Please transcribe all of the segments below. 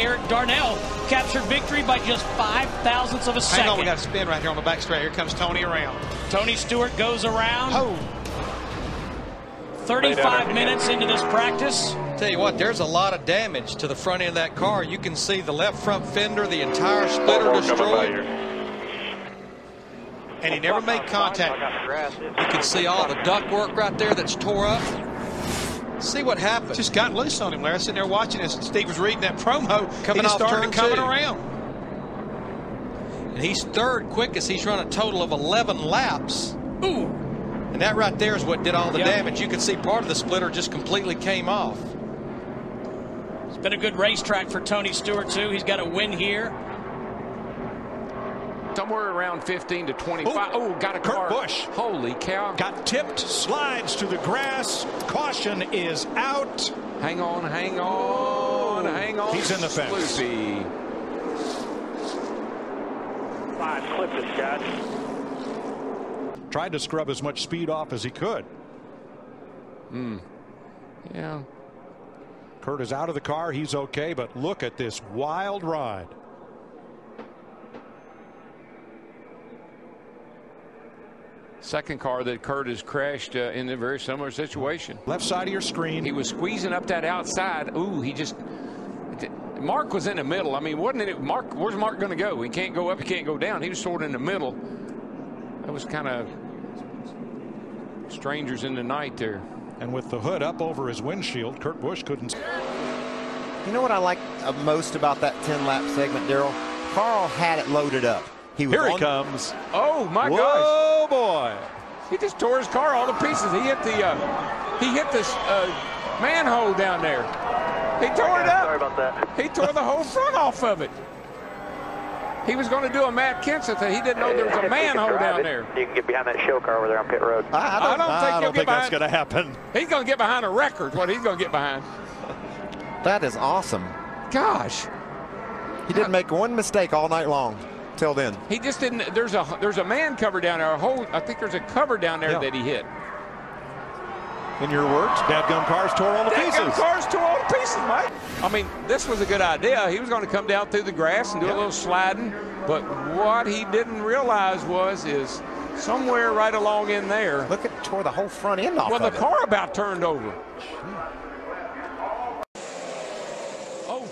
Eric Darnell captured victory by just 5 thousandths of a second. Hang on, we got a spin right here on the back straight. Here comes Tony around. Tony Stewart goes around. Oh. 35 minutes into this practice. Tell you what, there's a lot of damage to the front end of that car. You can see the left front fender, the entire splitter destroyed. And he never made contact. You can see all the ductwork right there that's tore up. See what happened. Just got loose on him, Larry. Sitting there watching as Steve was reading that promo. Coming off turn two. Coming around. And he's third quickest. He's run a total of 11 laps. Ooh. And that right there is what did all the damage. You can see part of the splitter just completely came off. It's been a good racetrack for Tony Stewart, too. He's got a win here. Somewhere around 15 to 25. Oh, got a car. Kurt Busch. Holy cow. Got tipped, slides to the grass. Caution is out. Hang on, hang on, hang on. He's in the fence. Sloopy. Fine, clip it, Scott. Tried to scrub as much speed off as he could. Yeah. Kurt is out of the car. He's okay, but look at this wild ride. Second car that Kurt has crashed in a very similar situation. Left side of your screen. He was squeezing up that outside. Ooh, he just... Mark was in the middle. I mean, wasn't it... Mark, where's Mark going to go? He can't go up, he can't go down. He was sort of in the middle. That was kind of... strangers in the night there. And with the hood up over his windshield, Kurt Busch couldn't... You know what I like most about that 10-lap segment, Darrell? Carl had it loaded up. Here he comes. Oh, my gosh. Oh, boy. He just tore his car all to pieces. He hit the manhole down there. He tore it up. Sorry about that. He tore the whole front off of it. He was going to do a Matt Kenseth, and he didn't know there was a manhole down there. You can get behind that show car over there on pit road. I don't think that's going to happen. He's going to get behind a record, what he's going to get behind. That is awesome. Gosh. He didn't make one mistake all night long. Till then, he just didn't. There's a man cover down there. I think there's a cover down there that he hit. In your words, dadgum cars tore all to pieces. Dadgum cars tore all to pieces, Mike. I mean, this was a good idea. He was going to come down through the grass and do a little sliding, but what he didn't realize is somewhere right along in there. Look at tore the whole front end off. Well, the car about turned over.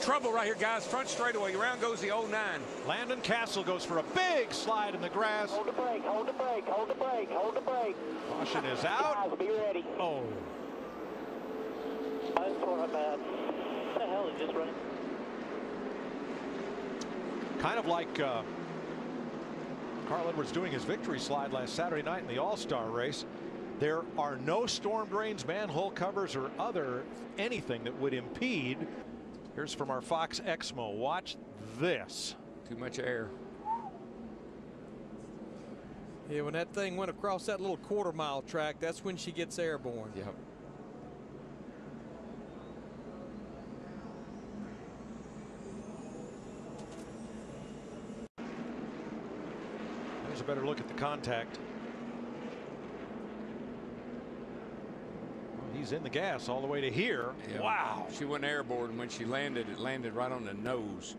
Trouble right here, guys. Front straightaway. Around goes the 09. Landon Castle goes for a big slide in the grass. Hold the brake, hold the brake, hold the brake, hold the brake. Caution is out. Guys, be ready. Oh. What the hell is just running? Kind of like Carl Edwards doing his victory slide last Saturday night in the All-Star race. There are no storm drains, manhole covers, or other anything that would impede. Here's from our Fox Exmo. Watch this. Too much air. Yeah, when that thing went across that little quarter-mile track, that's when she gets airborne. Yep. There's a better look at the contact. He's in the gas all the way to here. Yeah. Wow. She went airborne when she landed. It landed right on the nose.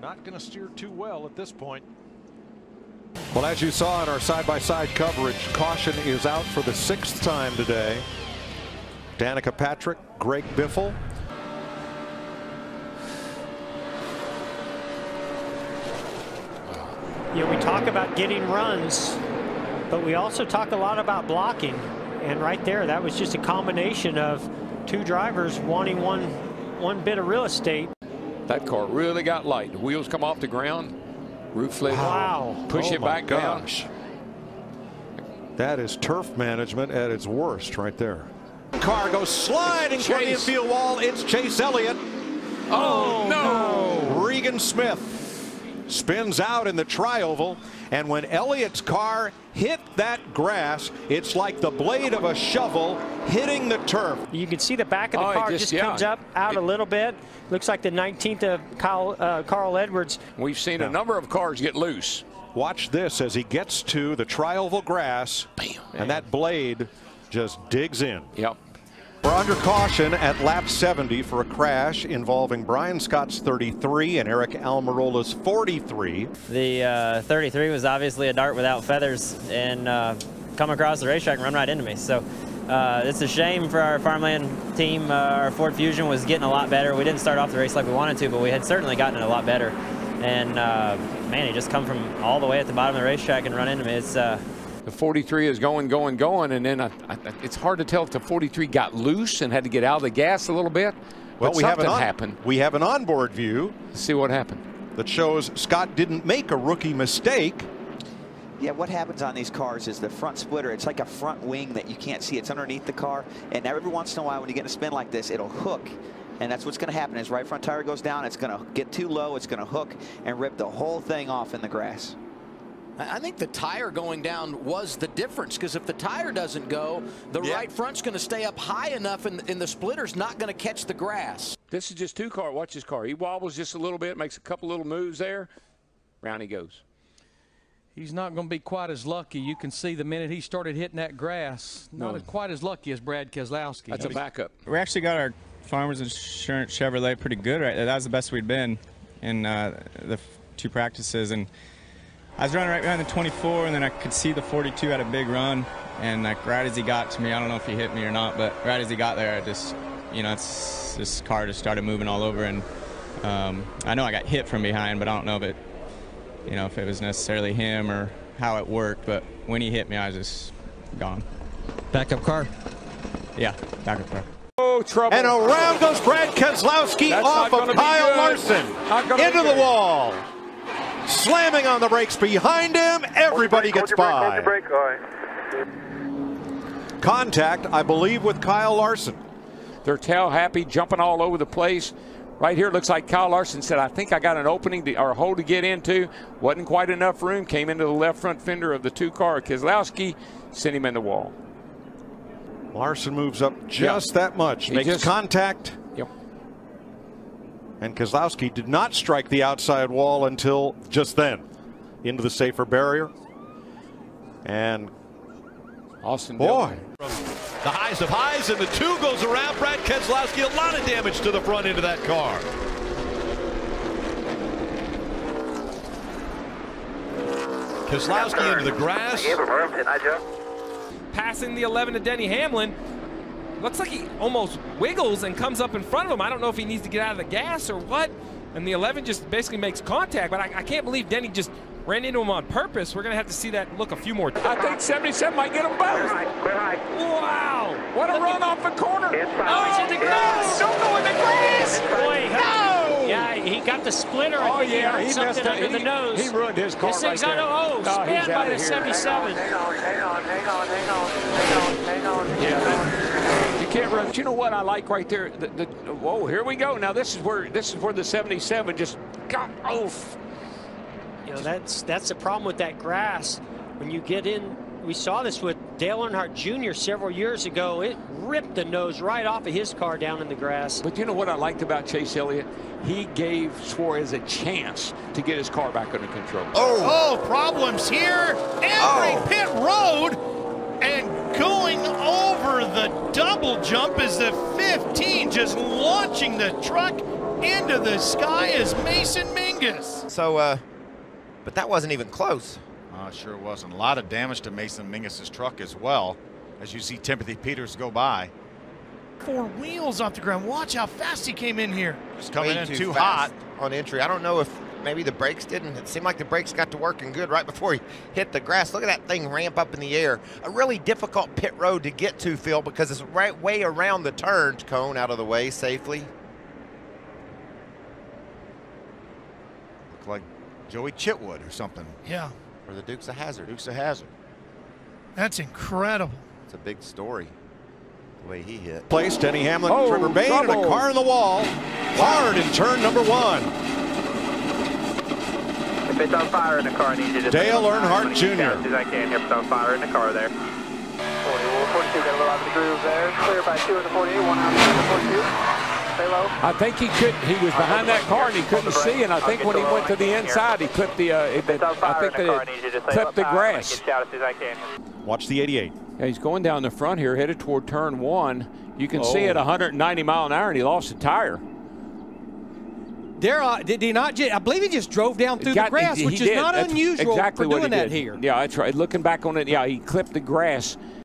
Not going to steer too well at this point. Well, as you saw in our side-by-side coverage, caution is out for the 6th time today. Danica Patrick, Greg Biffle. Yeah, we talk about getting runs, but we also talk a lot about blocking. And right there, that was just a combination of two drivers wanting one bit of real estate. That car really got light. The wheels come off the ground. Roof flip. Wow. Push it back down. That is turf management at its worst right there. Car goes sliding from the infield wall. It's Chase Elliott. Oh, no. Regan Smith spins out in the trioval, and when Elliott's car hit that grass, it's like the blade of a shovel hitting the turf. You can see the back of the car just comes up out a little bit. Looks like the 19th of Carl Edwards. We've seen a number of cars get loose. Watch this as he gets to the trioval grass. Bam. And that blade just digs in. Yep. We're under caution at lap 70 for a crash involving Brian Scott's 33 and Eric Almirola's 43. The 33 was obviously a dart without feathers and come across the racetrack and run right into me. So it's a shame for our farmland team. Our Ford Fusion was getting a lot better. We didn't start off the race like we wanted to, but we had certainly gotten it a lot better. And man, he just come from all the way at the bottom of the racetrack and run into me. It's the 43 is going, and then it's hard to tell if the 43 got loose and had to get out of the gas a little bit. Well, but we have an onboard view. Let's see what happened. That shows Scott didn't make a rookie mistake. Yeah, what happens on these cars is the front splitter, it's like a front wing that you can't see. It's underneath the car, and every once in a while when you get in a spin like this, it'll hook. And that's what's going to happen. His right front tire goes down, it's going to get too low, it's going to hook and rip the whole thing off in the grass. I think the tire going down was the difference, because if the tire doesn't go, the right front's going to stay up high enough and the splitter's not going to catch the grass. This is just two car. Watch his car. He wobbles just a little bit, makes a couple little moves there. Round he goes. He's not going to be quite as lucky. You can see the minute he started hitting that grass, not quite as lucky as Brad Keselowski. That's a backup. We actually got our Farmers Insurance Chevrolet pretty good right there. That was the best we'd been in the two practices. And I was running right behind the 24, and then I could see the 42 had a big run, and like right as he got to me, I don't know if he hit me or not, but right as he got there, I just, you know, it's, this car just started moving all over, and I know I got hit from behind, but I don't know if it, you know, if it was necessarily him or how it worked, but when he hit me, I was just gone. Backup car? Yeah, backup car. Oh, trouble. And around goes Brad Keselowski off of Kyle Larson into the wall. Slamming on the brakes behind him, everybody gets by. Contact, I believe, with Kyle Larson. They're tail happy, jumping all over the place. Right here, looks like Kyle Larson said, I think I got an opening to, or a hole to get into. Wasn't quite enough room, came into the left front fender of the two car. Keselowski sent him in the wall. Larson moves up just that much, makes contact. And Keselowski did not strike the outside wall until just then, into the safer barrier. And Austin, boy, the highest of highs, and the two goes around Brad Keselowski. A lot of damage to the front end of that car. Keselowski into the grass. Passing the 11 to Denny Hamlin. Looks like he almost wiggles and comes up in front of him. I don't know if he needs to get out of the gas or what. And the 11 just basically makes contact. But I can't believe Denny just ran into him on purpose. We're going to have to see that look a few more times. I think 77 might get him both. Wow. What a run off the corner. Oh, the grass. Don't go in the grass. Boy, no. Yeah, he got the splitter. Oh, yeah. He something under the nose. He ruined his car. This thing's right on the spanned by the 77. Hang on. Yeah. Can't run. But you know what I like right there? Whoa, here we go. Now this is where the 77 just got off. You know, that's the problem with that grass. When you get in, we saw this with Dale Earnhardt Jr. several years ago. It ripped the nose right off of his car down in the grass. But you know what I liked about Chase Elliott? He gave Suarez a chance to get his car back under control. Oh, problems here. Every pit road. And going over the double jump is the 15, just launching the truck into the sky is Mason Mingus. So, but that wasn't even close. Sure wasn't. A lot of damage to Mason Mingus's truck as well, as you see Timothy Peters go by. 4 wheels off the ground. Watch how fast he came in here. Just coming in too hot on entry. I don't know if maybe the brakes didn't. It seemed like the brakes got to working good right before he hit the grass. Look at that thing ramp up in the air. A really difficult pit road to get to, Phil, because it's right way around the turn. Cone out of the way safely. Looked like Joey Chitwood or something. Yeah. Or the Dukes of Hazzard. Dukes of Hazzard. That's incredible. It's a big story. The way he hit. Place Denny Hamlin, Trevor Bayne, and a car in the wall. Hard in turn number 1. If it's on fire in the car, I need you to Dale Earnhardt Jr. as I can. If it's on fire in the car there. 40, 42, got a little out of the groove there. Clear by 2 in the 48, 1 out of the 42. Stay low. I think he was behind that car and he couldn't see, and I think when he went to the inside, he clipped the grass. Watch the 88. Yeah, he's going down the front here, headed toward turn one. You can see at 190 mile an hour, and he lost a tire. There, did he not? I believe he just drove down through the grass, which is not unusual for doing that here. Yeah, that's right. Looking back on it, yeah, he clipped the grass.